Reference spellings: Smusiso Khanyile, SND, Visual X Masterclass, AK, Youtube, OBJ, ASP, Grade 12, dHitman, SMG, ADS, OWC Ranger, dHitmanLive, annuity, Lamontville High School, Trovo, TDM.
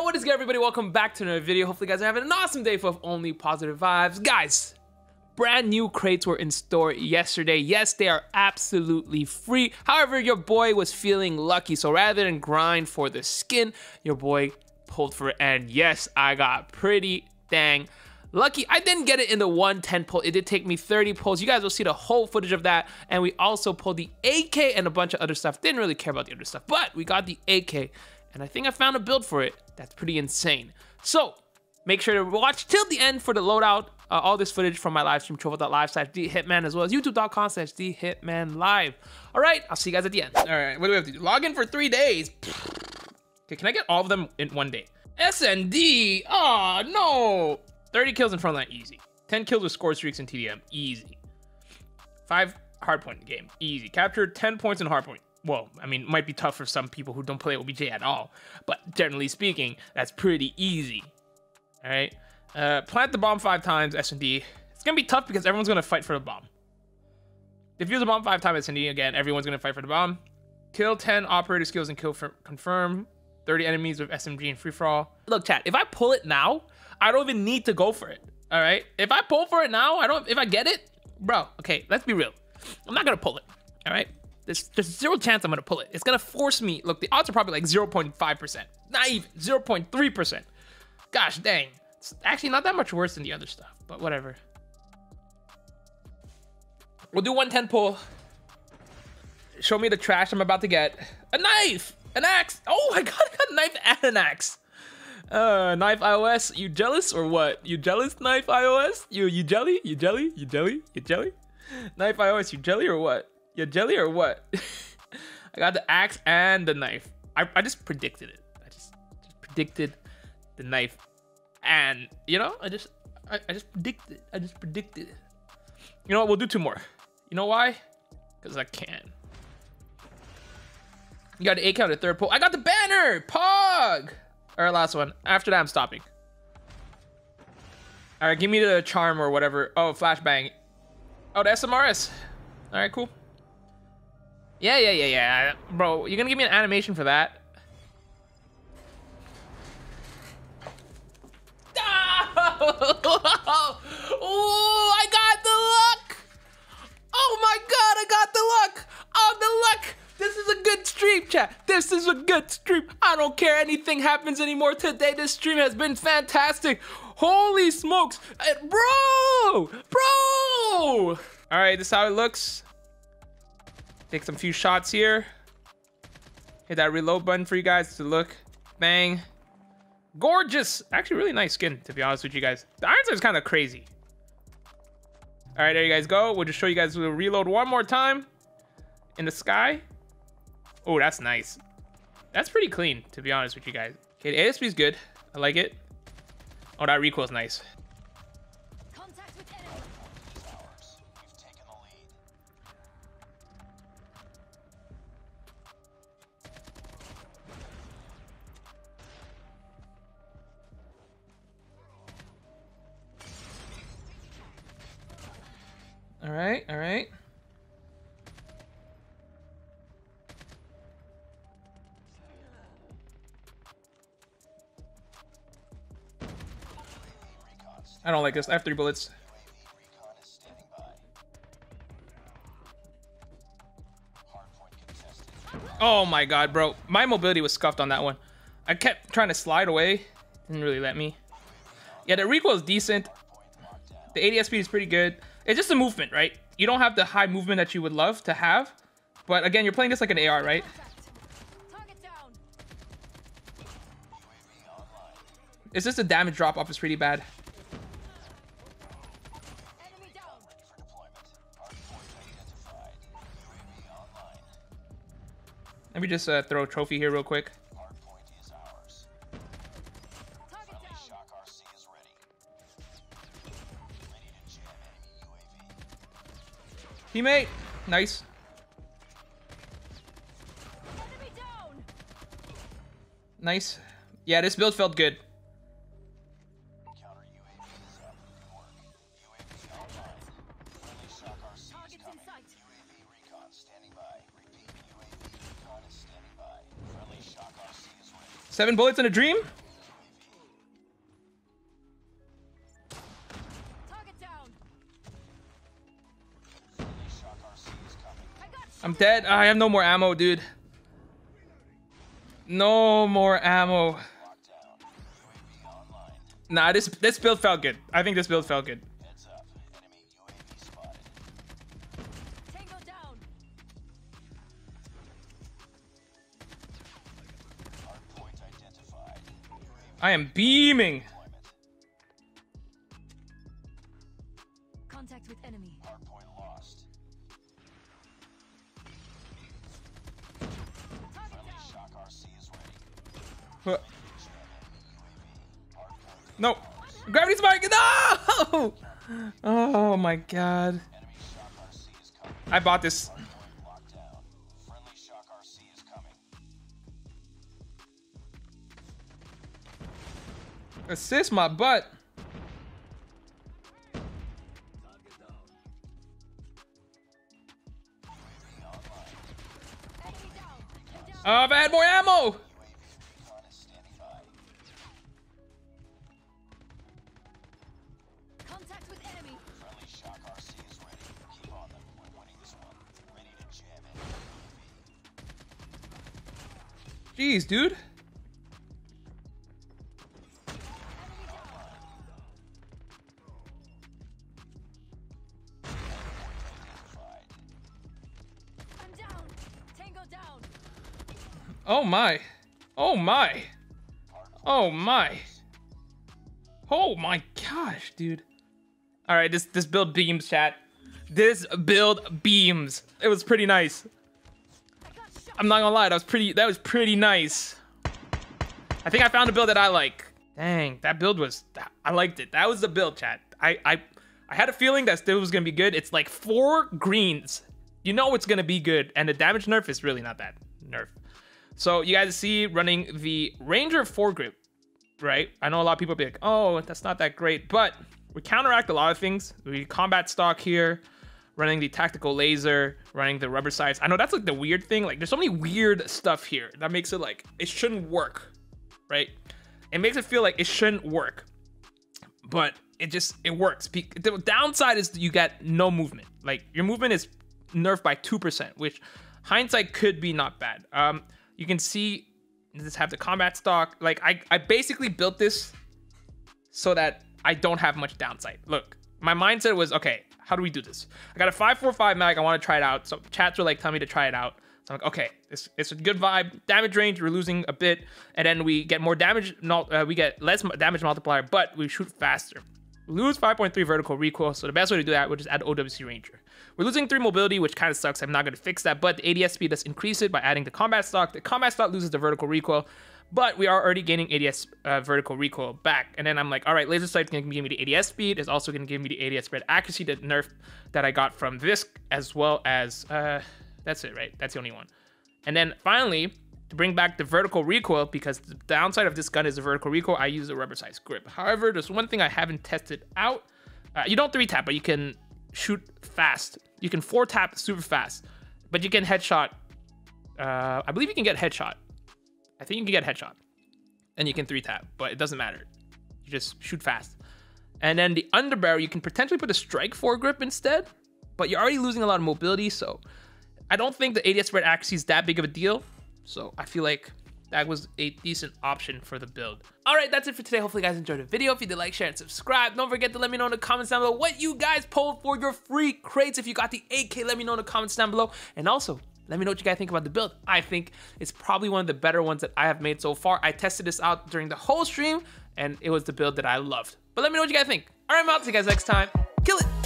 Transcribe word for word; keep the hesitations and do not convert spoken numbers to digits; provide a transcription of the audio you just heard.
Yo, what is good, everybody? Welcome back to another video. Hopefully, you guys are having an awesome day full of only positive vibes. Guys, brand new crates were in store yesterday. Yes, they are absolutely free. However, your boy was feeling lucky. So rather than grind for the skin, your boy pulled for it. And yes, I got pretty dang lucky. I didn't get it in the one ten pull. It did take me thirty pulls. You guys will see the whole footage of that. And we also pulled the A K and a bunch of other stuff. Didn't really care about the other stuff, but we got the A K. And I think I found a build for it that's pretty insane. So make sure to watch till the end for the loadout. Uh, all this footage from my live stream, trovo dot live slash dHitman, as well as youtube dot com slash dHitmanLive. All right, I'll see you guys at the end. All right, what do we have to do? Log in for three days. Okay, can I get all of them in one day? S N D, oh no. thirty kills in frontline, easy. ten kills with score streaks in T D M, easy. five hardpoint game, easy. Capture ten points in hardpoint. Well, I mean, it might be tough for some people who don't play O B J at all, but generally speaking, that's pretty easy. All right, uh, plant the bomb five times, S N D. It's gonna be tough because everyone's gonna fight for the bomb. Defuse the bomb five times, S N D. Again, everyone's gonna fight for the bomb. Kill ten operator skills and kill for confirm thirty enemies with S M G and free for all. Look, chat. If I pull it now, I don't even need to go for it. All right. If I pull for it now, I don't. If I get it, bro. Okay, let's be real. I'm not gonna pull it. All right. There's, there's zero chance I'm gonna pull it. It's gonna force me. Look, the odds are probably like zero point five percent. Not even zero point three percent. Gosh dang. It's actually not that much worse than the other stuff, but whatever. We'll do one ten pull. Show me the trash I'm about to get. A knife! An axe! Oh my god, I got a knife and an axe. Uh knife I O S, you jealous or what? You jealous, knife I O S? You you jelly? You jelly? You jelly? You jelly? Knife I O S, you jelly or what? Your jelly or what? I got the axe and the knife. I, I just predicted it. I just, just predicted the knife, and you know, I just I, I just predicted. I just predicted. You know what? We'll do two more. You know why? Because I can. You got the A K on the third pull. I got the banner. Pog. All right, last one. After that, I'm stopping. All right, give me the charm or whatever. Oh, flashbang. Oh, the S M R S. All right, cool. Yeah, yeah, yeah, yeah. Bro, you're gonna give me an animation for that? Oh! Ooh, I got the luck! Oh my god, I got the luck! Oh, the luck! This is a good stream, chat. This is a good stream. I don't care anything happens anymore today. This stream has been fantastic. Holy smokes! Bro! Bro! Alright, this is how it looks. Take some few shots here. Hit that reload button for you guys to look. Bang. Gorgeous. Actually, really nice skin, to be honest with you guys. The iron sight is kind of crazy. All right, there you guys go. We'll just show you guys the reload one more time. In the sky. Oh, that's nice. That's pretty clean, to be honest with you guys. Okay, the A S P is good. I like it. Oh, that recoil is nice. All right, all right. I don't like this. I have three bullets. Oh my god, bro. My mobility was scuffed on that one. I kept trying to slide away. Didn't really let me. Yeah, the recoil is decent. The A D S speed is pretty good. It's just a movement, right? You don't have the high movement that you would love to have. But again, you're playing this like an A R, right? It's just the damage drop off is pretty bad. Let me just uh, throw a trophy here real quick. Teammate, nice. Nice. Yeah, this build felt good. seven bullets in a dream? I'm dead. I have no more ammo, dude. No more ammo. Nah, this this build felt good. I think this build felt good. I am beaming. Contact with enemy. Hardpoint lost. Shock R C is ready. No. Gravity spike. No! Oh my god. I bought this. Assist my butt. Uh, if I had more ammo. Contact with enemy. Friendly shock R C is ready. Keep on them. We're winning this one. Ready to jam it. Jeez, dude. Oh my, oh my, oh my, oh my gosh, dude. All right, this this build beams, chat. This build beams. It was pretty nice. I'm not gonna lie, that was pretty, that was pretty nice. I think I found a build that I like. Dang, that build was, I liked it. That was the build, chat. I, I, I had a feeling that still was gonna be good. It's like four greens. You know it's gonna be good, and the damage nerf is really not that nerf. So you guys see running the Ranger four grip, right? I know a lot of people be like, oh, that's not that great, but we counteract a lot of things. We combat stock here, running the tactical laser, running the rubber sights. I know that's like the weird thing. Like there's so many weird stuff here that makes it like, it shouldn't work, right? It makes it feel like it shouldn't work, but it just, it works. The downside is you get no movement. Like your movement is nerfed by two percent, which hindsight could be not bad. Um, You can see, this have the combat stock. Like I, I basically built this so that I don't have much downside. Look, my mindset was, okay, how do we do this? I got a five four five mag, I want to try it out. So chats were like, tell me to try it out. So I'm like, okay, it's, it's a good vibe. Damage range, we're losing a bit. And then we get more damage, no, uh, we get less damage multiplier, but we shoot faster. We lose five point three vertical recoil. So the best way to do that, which is add O W C Ranger. We're losing three mobility, which kind of sucks. I'm not going to fix that, but the A D S speed, let's increase it by adding the combat stock. The combat stock loses the vertical recoil, but we are already gaining A D S uh, vertical recoil back. And then I'm like, all right, laser sight's going to give me the A D S speed. It's also going to give me the A D S spread accuracy, the nerf that I got from this, as well as, uh, that's it, right? That's the only one. And then finally, to bring back the vertical recoil, because the downside of this gun is the vertical recoil, I use a rubber size grip. However, there's one thing I haven't tested out. Uh, you don't three tap, but you can shoot fast. You can four tap super fast, but you can headshot. Uh, I believe you can get headshot. I think you can get headshot, and you can three tap, but it doesn't matter. You just shoot fast. And then the underbarrel, you can potentially put a strike foregrip instead, but you're already losing a lot of mobility. So I don't think the A D S spread accuracy is that big of a deal. So I feel like that was a decent option for the build. All right, that's it for today. Hopefully you guys enjoyed the video. If you did, like, share, and subscribe. Don't forget to let me know in the comments down below what you guys pulled for your free crates. If you got the eight K, let me know in the comments down below. And also, let me know what you guys think about the build. I think it's probably one of the better ones that I have made so far. I tested this out during the whole stream, and it was the build that I loved. But let me know what you guys think. All right, I'm out. See you guys next time. Kill it.